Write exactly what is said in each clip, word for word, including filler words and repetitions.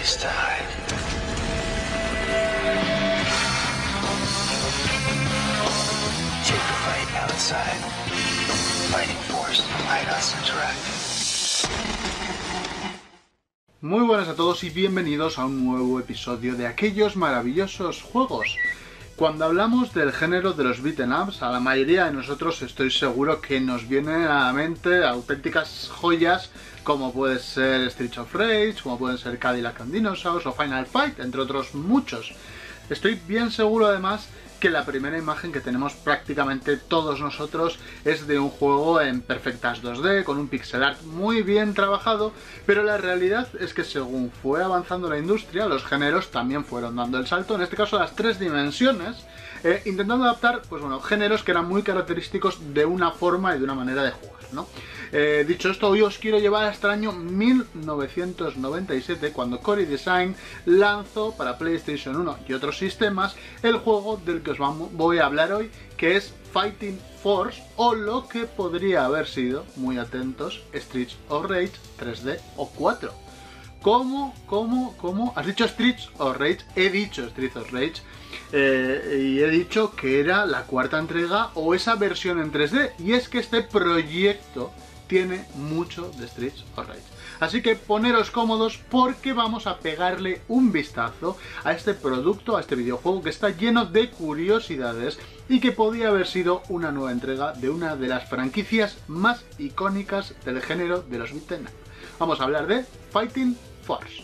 this time. Take a fight outside. Fighting Force, let us interact. Muy buenas a todos y bienvenidos a un nuevo episodio de Aquellos Maravillosos Juegos. Cuando hablamos del género de los beat'em ups, a la mayoría de nosotros estoy seguro que nos vienen a la mente auténticas joyas como puede ser Streets of Rage, como pueden ser Cadillac and Dinosaurs o Final Fight, entre otros muchos. Estoy bien seguro además que la primera imagen que tenemos prácticamente todos nosotros es de un juego en perfectas dos D, con un pixel art muy bien trabajado, pero la realidad es que según fue avanzando la industria, los géneros también fueron dando el salto, en este caso a las tres dimensiones, eh, intentando adaptar pues bueno, géneros que eran muy característicos de una forma y de una manera de jugar, ¿no? Eh, dicho esto, hoy os quiero llevar hasta el año mil novecientos noventa y siete, cuando Core Design lanzó para PlayStation uno y otros sistemas el juego del que os voy a hablar hoy, que es Fighting Force, o lo que podría haber sido, muy atentos, Streets of Rage tres D o cuatro. ¿Cómo? ¿Cómo? ¿Cómo? ¿Has dicho Streets of Rage? He dicho Streets of Rage eh, y he dicho que era la cuarta entrega o esa versión en tres D, y es que este proyecto tiene mucho de Streets of Rage. Así que poneros cómodos porque vamos a pegarle un vistazo a este producto, a este videojuego que está lleno de curiosidades y que podía haber sido una nueva entrega de una de las franquicias más icónicas del género de los beat'em up. Vamos a hablar de Fighting Force.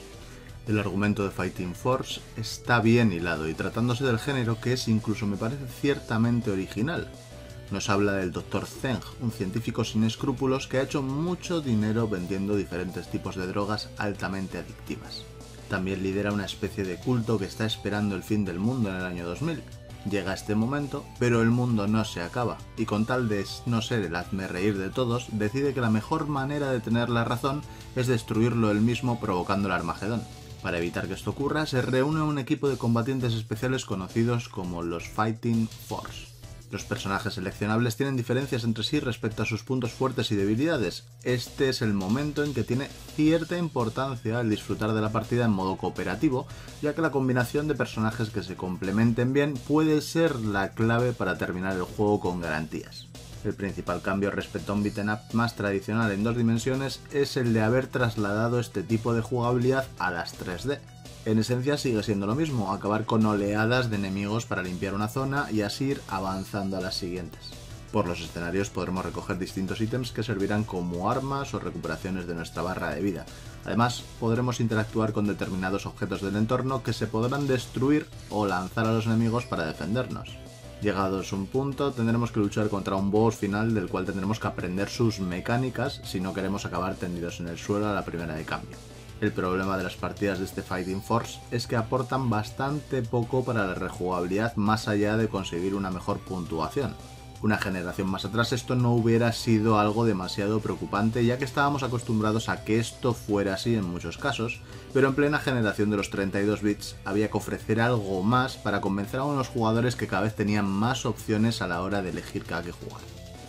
El argumento de Fighting Force está bien hilado y tratándose del género que es, incluso me parece ciertamente original. Nos habla del doctor Zeng, un científico sin escrúpulos que ha hecho mucho dinero vendiendo diferentes tipos de drogas altamente adictivas. También lidera una especie de culto que está esperando el fin del mundo en el año dos mil. Llega este momento, pero el mundo no se acaba, y con tal de no ser el hazmerreír de todos, decide que la mejor manera de tener la razón es destruirlo él mismo provocando el Armagedón. Para evitar que esto ocurra, se reúne un equipo de combatientes especiales conocidos como los Fighting Force. Los personajes seleccionables tienen diferencias entre sí respecto a sus puntos fuertes y debilidades. Este es el momento en que tiene cierta importancia el disfrutar de la partida en modo cooperativo, ya que la combinación de personajes que se complementen bien puede ser la clave para terminar el juego con garantías. El principal cambio respecto a un beat'em up más tradicional en dos dimensiones es el de haber trasladado este tipo de jugabilidad a las tres D. En esencia sigue siendo lo mismo, acabar con oleadas de enemigos para limpiar una zona y así ir avanzando a las siguientes. Por los escenarios podremos recoger distintos ítems que servirán como armas o recuperaciones de nuestra barra de vida. Además, podremos interactuar con determinados objetos del entorno que se podrán destruir o lanzar a los enemigos para defendernos. Llegados a un punto, tendremos que luchar contra un boss final del cual tendremos que aprender sus mecánicas si no queremos acabar tendidos en el suelo a la primera de cambio. El problema de las partidas de este Fighting Force es que aportan bastante poco para la rejugabilidad más allá de conseguir una mejor puntuación. Una generación más atrás esto no hubiera sido algo demasiado preocupante, ya que estábamos acostumbrados a que esto fuera así en muchos casos, pero en plena generación de los treinta y dos bits había que ofrecer algo más para convencer a unos jugadores que cada vez tenían más opciones a la hora de elegir cada que jugar.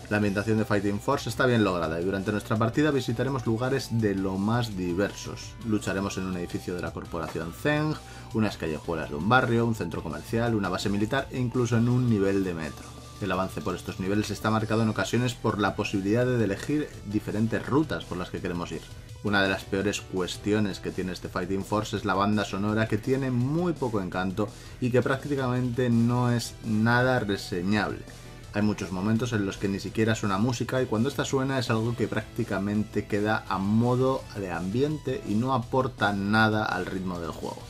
La ambientación de Fighting Force está bien lograda y durante nuestra partida visitaremos lugares de lo más diversos. Lucharemos en un edificio de la corporación Zeng, unas callejuelas de un barrio, un centro comercial, una base militar e incluso en un nivel de metro. El avance por estos niveles está marcado en ocasiones por la posibilidad de elegir diferentes rutas por las que queremos ir. Una de las peores cuestiones que tiene este Fighting Force es la banda sonora, que tiene muy poco encanto y que prácticamente no es nada reseñable. Hay muchos momentos en los que ni siquiera suena música, y cuando esta suena es algo que prácticamente queda a modo de ambiente y no aporta nada al ritmo del juego.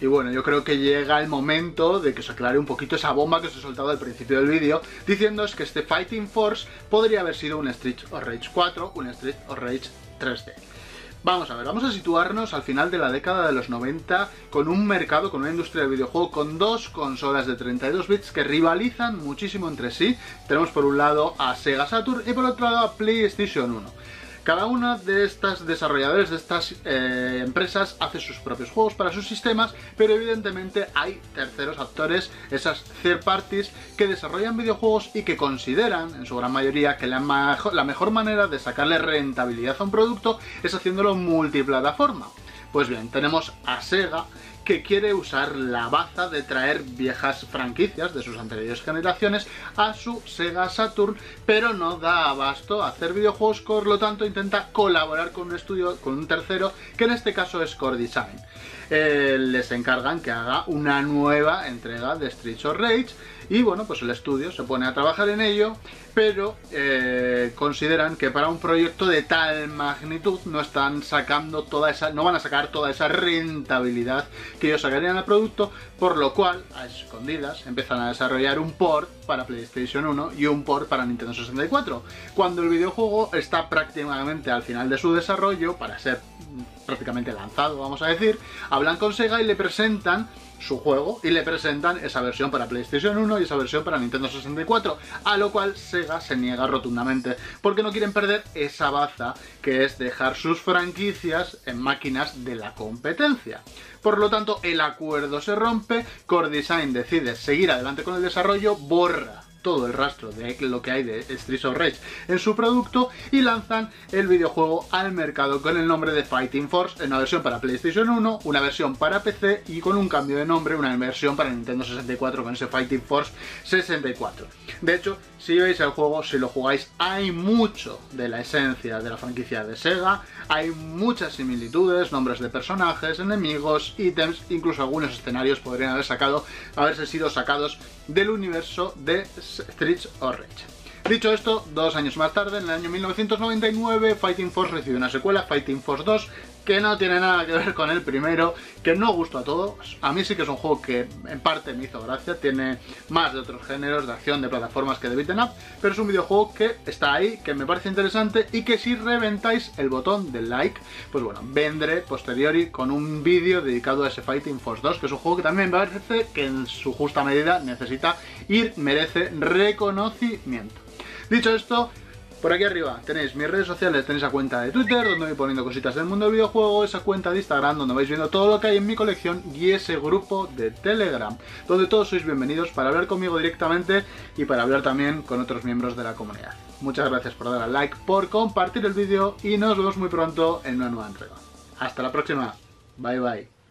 Y bueno, yo creo que llega el momento de que os aclare un poquito esa bomba que os he soltado al principio del vídeo, diciéndoos que este Fighting Force podría haber sido un Streets of Rage cuatro, un Streets of Rage tres D. Vamos a ver, vamos a situarnos al final de la década de los noventa con un mercado, con una industria de videojuego, con dos consolas de treinta y dos bits que rivalizan muchísimo entre sí. Tenemos por un lado a Sega Saturn y por otro lado a PlayStation uno. Cada una de estas desarrolladores, de estas eh, empresas, hace sus propios juegos para sus sistemas, pero evidentemente hay terceros actores, esas third parties, que desarrollan videojuegos y que consideran, en su gran mayoría, que la, majo, la mejor manera de sacarle rentabilidad a un producto es haciéndolo multiplataforma. Pues bien, tenemos a Sega, que quiere usar la baza de traer viejas franquicias de sus anteriores generaciones a su Sega Saturn, pero no da abasto a hacer videojuegos, por lo tanto intenta colaborar con un estudio, con un tercero, que en este caso es Core Design. Eh, les encargan que haga una nueva entrega de Streets of Rage y bueno, pues el estudio se pone a trabajar en ello, pero eh, consideran que para un proyecto de tal magnitud no están sacando toda esa, no van a sacar toda esa rentabilidad que ellos sacarían al producto, por lo cual a escondidas empiezan a desarrollar un port para PlayStation uno y un port para Nintendo sesenta y cuatro, cuando el videojuego está prácticamente al final de su desarrollo para ser prácticamente lanzado, vamos a decir. Hablan con Sega y le presentan su juego y le presentan esa versión para PlayStation uno y esa versión para Nintendo sesenta y cuatro, a lo cual Sega se niega rotundamente porque no quieren perder esa baza que es dejar sus franquicias en máquinas de la competencia. Por lo tanto, el acuerdo se rompe, Core Design decide seguir adelante con el desarrollo, borra todo el rastro de lo que hay de Streets of Rage en su producto y lanzan el videojuego al mercado con el nombre de Fighting Force en una versión para PlayStation uno, una versión para P C y con un cambio de nombre, una versión para Nintendo sesenta y cuatro con ese Fighting Force sesenta y cuatro. De hecho, si veis el juego, si lo jugáis, hay mucho de la esencia de la franquicia de Sega, hay muchas similitudes, nombres de personajes, enemigos, ítems, incluso algunos escenarios podrían haber sacado, haberse sido sacados del universo de Streets of Rage. Dicho esto, dos años más tarde, en el año mil novecientos noventa y nueve, Fighting Force recibe una secuela, Fighting Force dos, que no tiene nada que ver con el primero, que no gustó a todos. A mí sí que es un juego que en parte me hizo gracia, tiene más de otros géneros de acción, de plataformas que de beat'em up, pero es un videojuego que está ahí, que me parece interesante y que si reventáis el botón del like, pues bueno, vendré posteriori con un vídeo dedicado a ese Fighting Force dos, que es un juego que también me parece que en su justa medida necesita y merece reconocimiento. Dicho esto, por aquí arriba tenéis mis redes sociales, tenéis la cuenta de Twitter, donde voy poniendo cositas del mundo del videojuego, esa cuenta de Instagram, donde vais viendo todo lo que hay en mi colección, y ese grupo de Telegram, donde todos sois bienvenidos para hablar conmigo directamente y para hablar también con otros miembros de la comunidad. Muchas gracias por dar al like, por compartir el vídeo y nos vemos muy pronto en una nueva entrega. Hasta la próxima. Bye bye.